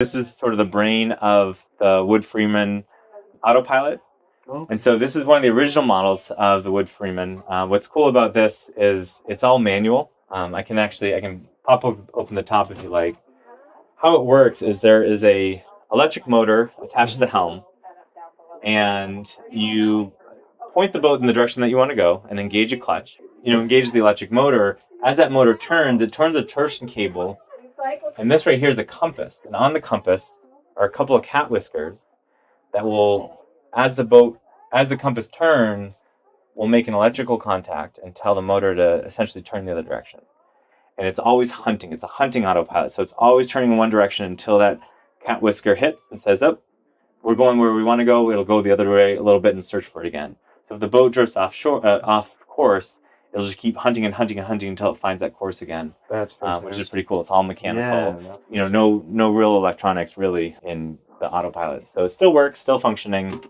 This is sort of the brain of the Wood Freeman autopilot. And so this is one of the original models of the Wood Freeman. What's cool about this is it's all manual. I can pop open the top if you like. How it works is there is an electric motor attached to the helm, and you point the boat in the direction that you want to go and engage a clutch. You know, engage the electric motor. As that motor turns, it turns a torsion cable. And this right here is a compass, and on the compass are a couple of cat whiskers that will, as the compass turns, will make an electrical contact and tell the motor to essentially turn the other direction. And it's always hunting. It's a hunting autopilot, so it's always turning in one direction until that cat whisker hits and says, oh, we're going where we want to go. It'll go the other way a little bit and search for it again. So if the boat drifts off course, it'll just keep hunting and hunting and hunting until it finds that course again. That's which is pretty cool. It's all mechanical. Yeah, you know, no real electronics really in the autopilot. So it still works, still functioning.